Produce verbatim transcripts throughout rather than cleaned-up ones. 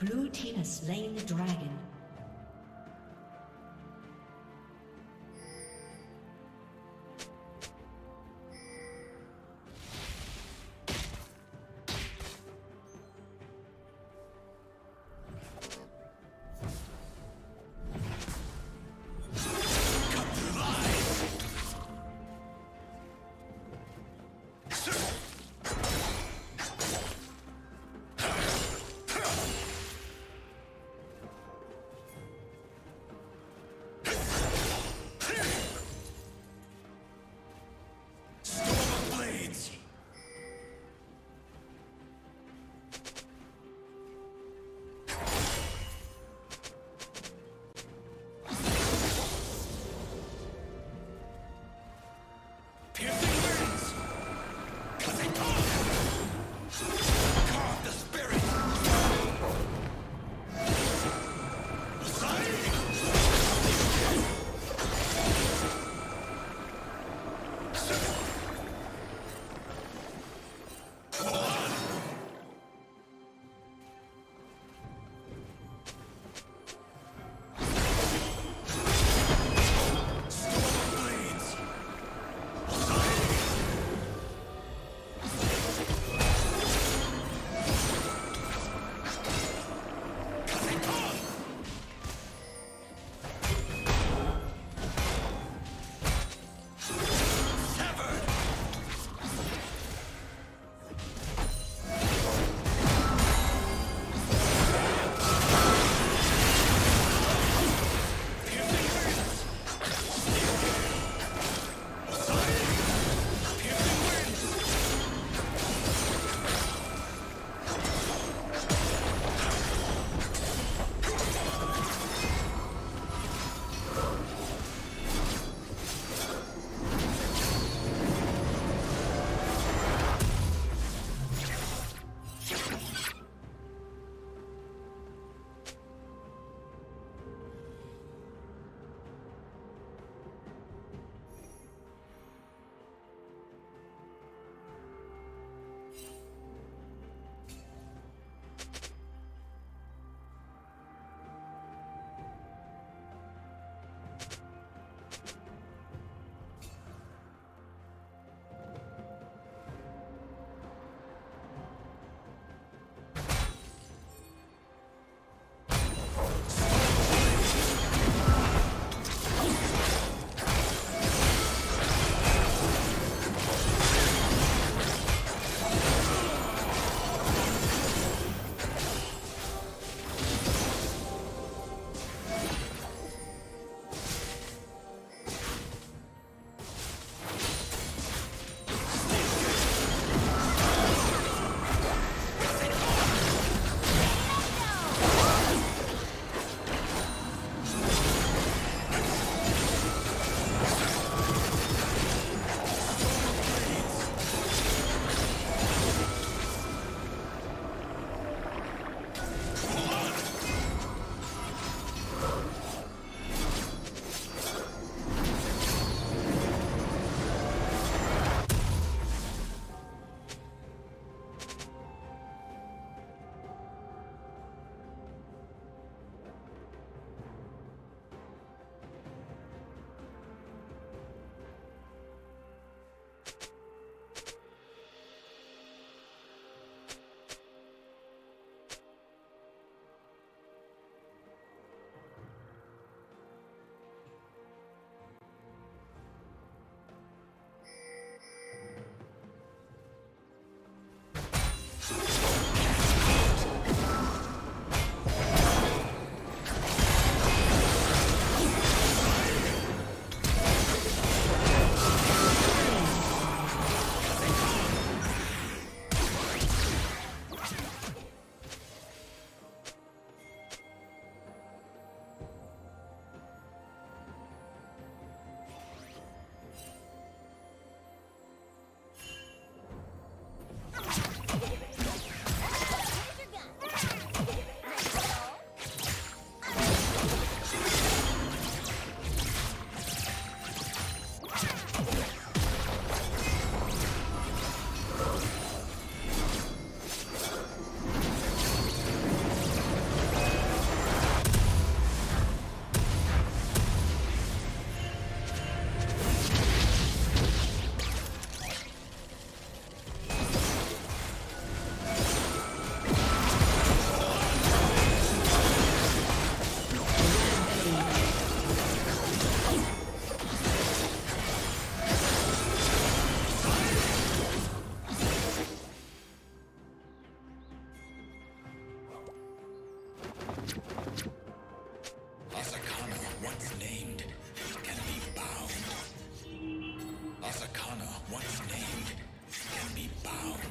Blue team has slain the dragon. Asakana, once named, can be bound. Asakana, once named, can be bound.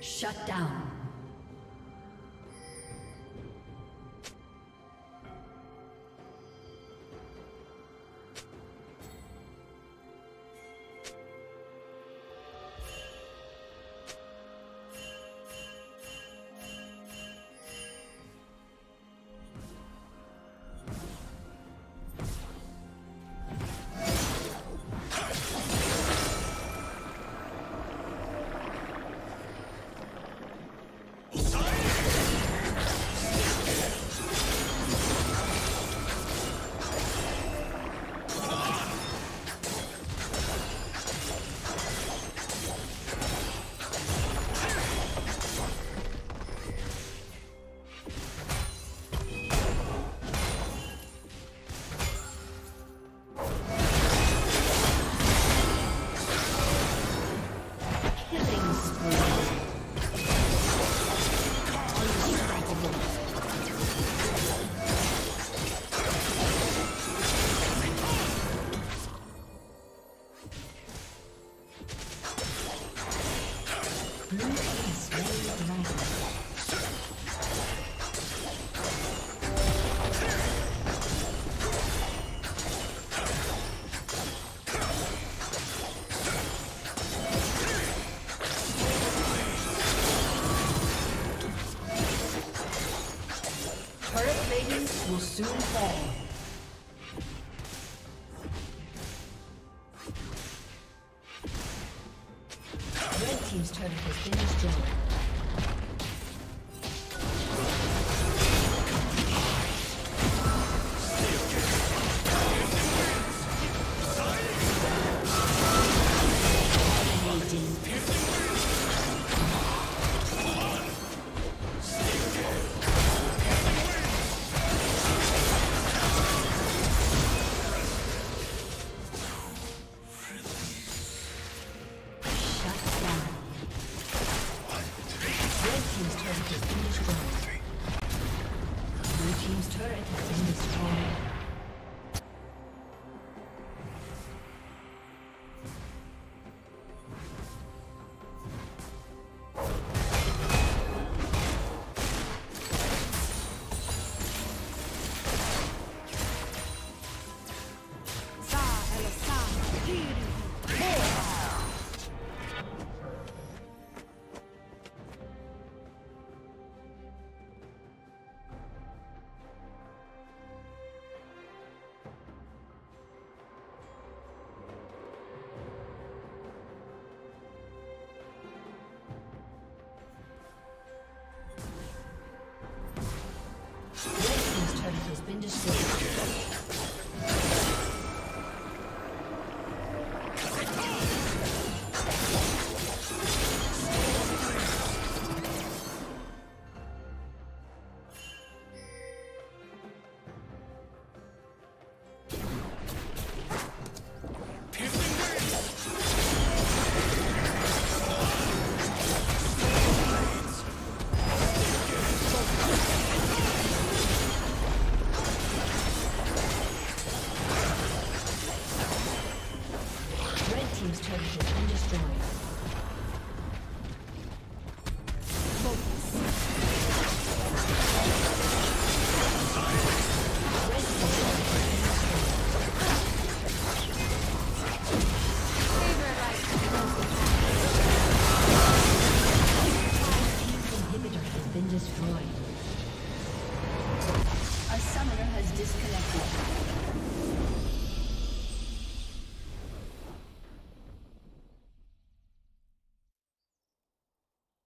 Shut down. Will soon fall. Red team's turret has been destroyed. Blue team's turret has been destroyed.